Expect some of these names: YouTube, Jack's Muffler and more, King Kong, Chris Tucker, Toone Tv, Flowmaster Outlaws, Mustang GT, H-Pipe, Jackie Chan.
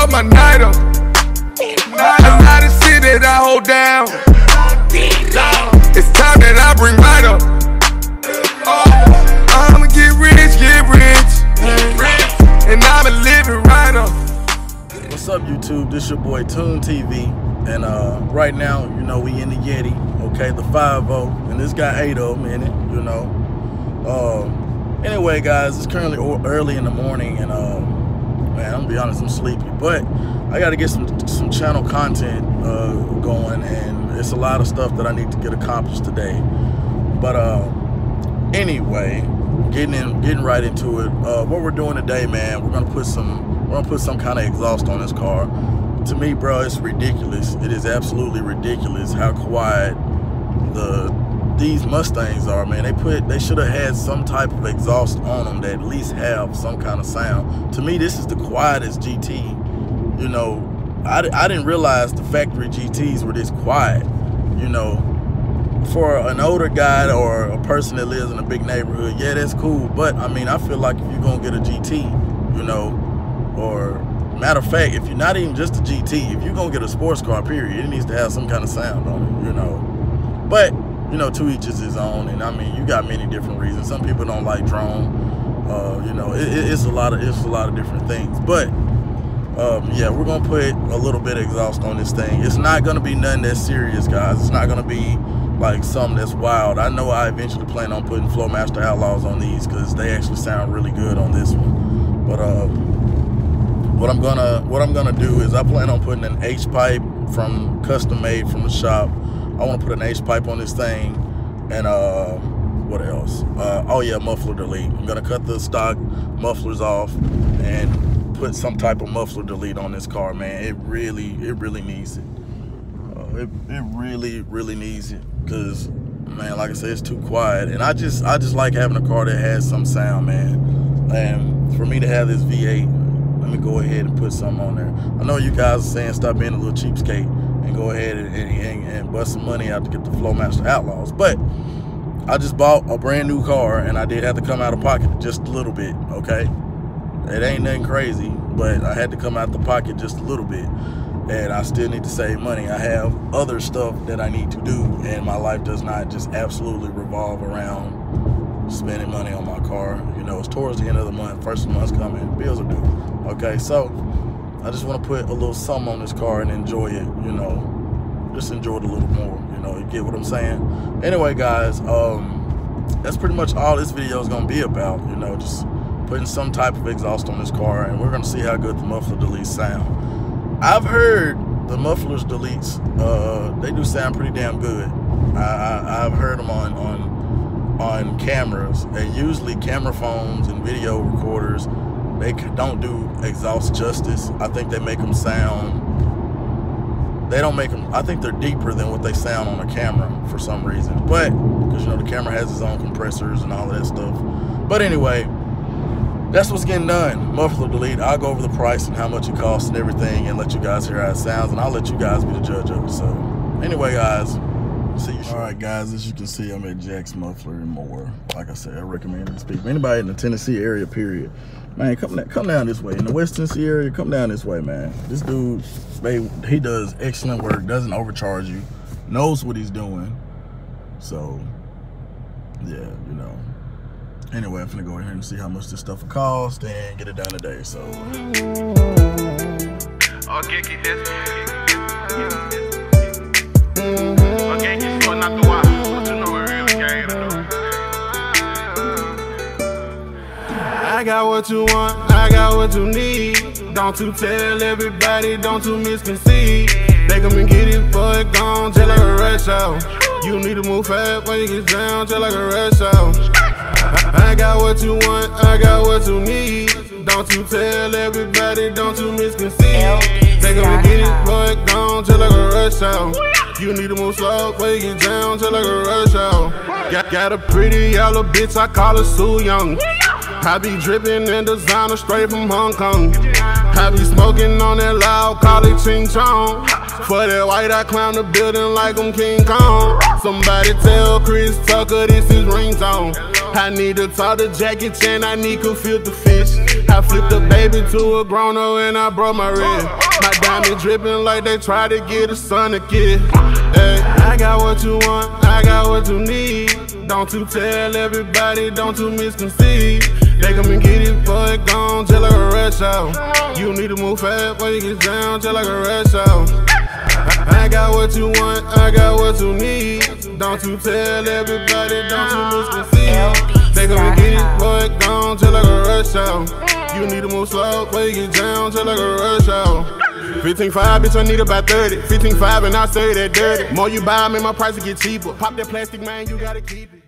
fuck my night up. A lot of shit that I hold down. It's time that I bring light up. I'ma get rich, get rich. And I'ma live it right up. What's up, YouTube? This your boy Toon TV. And right now, you know, we in the Yeti, okay? The 5.0, and this got 8.0 in it, you know. Anyway, guys, it's currently early in the morning, and man, I'm gonna be honest, I'm sleepy. But I gotta get some channel content going, and it's a lot of stuff that I need to get accomplished today. But anyway, getting right into it. What we're doing today, man, we're gonna put some kind of exhaust on this car. To me, bro, it's ridiculous. It is absolutely ridiculous how quiet these Mustangs are, man. They should have had some type of exhaust on them that at least have some kind of sound. To me, this is the quietest GT. You know, I didn't realize the factory GTs were this quiet. You know, for an older guy or a person that lives in a big neighborhood, yeah, that's cool. But I mean, I feel like if you're gonna get a GT, you know, or matter of fact, if you're not even just a GT, if you're gonna get a sports car, period, it needs to have some kind of sound on it, you know. But, you know, to each is his own, and I mean, you got many different reasons. Some people don't like drone, you know, it's a lot of different things. But yeah, we're gonna put a little bit of exhaust on this thing. It's not gonna be nothing that's serious, guys. It's not gonna be like something that's wild. I know I eventually plan on putting Flowmaster Outlaws on these because they actually sound really good on this one. But What I'm gonna do is I plan on putting an H-Pipe from custom made from the shop. I want to put an H-Pipe on this thing, and what else? Oh yeah, muffler delete. I'm gonna cut the stock mufflers off and put some type of muffler delete on this car, man. It really needs it. It really needs it, cause man, like I said, it's too quiet, and I just like having a car that has some sound, man. And for me to have this V8. Let me go ahead and put something on there. I know you guys are saying stop being a little cheapskate and go ahead and bust some money out to get the Flowmaster Outlaws. But I just bought a brand new car, and I did have to come out of pocket just a little bit, okay? It ain't nothing crazy, but I had to come out the pocket just a little bit. And I still need to save money. I have other stuff that I need to do, and my life does not just absolutely revolve around spending money on my car. You know, it's towards the end of the month, first of the month's coming, bills are due. Okay, so I just want to put a little something on this car and enjoy it, you know, just enjoy it a little more, you know, you get what I'm saying? Anyway, guys, that's pretty much all this video is going to be about, you know, just putting some type of exhaust on this car, and we're going to see how good the muffler deletes sound. I've heard the mufflers deletes, they do sound pretty damn good. I've heard them on cameras, and usually camera phones and video recorders, they don't do exhaust justice. I think they make them sound, I think they're deeper than what they sound on a camera for some reason. But, because you know, the camera has its own compressors and all of that stuff. But anyway, that's what's getting done. Muffler delete. I'll go over the price and how much it costs and everything and let you guys hear how it sounds, and I'll let you guys be the judge of it. So, anyway, guys, see you soon. All right, guys, as you can see, I'm at Jack's Muffler and More. Like I said, I recommend it. Speak for anybody in the Tennessee area, period. Man, come down this way. In the West Tennessee area, come down this way, man. This dude, he does excellent work, doesn't overcharge you, knows what he's doing. So, yeah, you know. Anyway, I'm finna go in here and see how much this stuff will cost and get it done today, so. I got what you want, I got what you need. Don't you tell everybody, don't you misconceive. They come and get it, boy, gone, just like a rush out. You need to move fast when you get down, just like a rush out. I got what you want, I got what you need. Don't you tell everybody, don't you misconceive. They come and get it, boy, gone, just like a rush out. You need to move slow, when you get down, just like a rush out. Got a pretty yellow bitch, I call her Sue Young. I be drippin' in designer straight from Hong Kong. I be smoking on that loud, call it ching chong. For that white, I climb the building like I'm King Kong. Somebody tell Chris Tucker this is ringtone. I need to talk to Jackie Chan, I need to feel the fish. I flipped a baby to a grown-up and I broke my wrist. My diamond dripping like they try to get a son a kid. Hey, I got what you want, I got what you need. Don't you tell everybody, don't you misconceive. They come and get it, boy, gone, just like a rush out. You need to move fast, boy, you get down, just like a rush out. I got what you want, I got what you need. Don't you tell everybody, don't you misconceive. They gonna get it, boy, gone, just like a rush out. You need to move slow, boy, you get down, just like a rush out. 15.5, bitch, I need about 30. 15.5 and I say that dirty. More you buy, man, my price will get cheaper. Pop that plastic, man, you gotta keep it.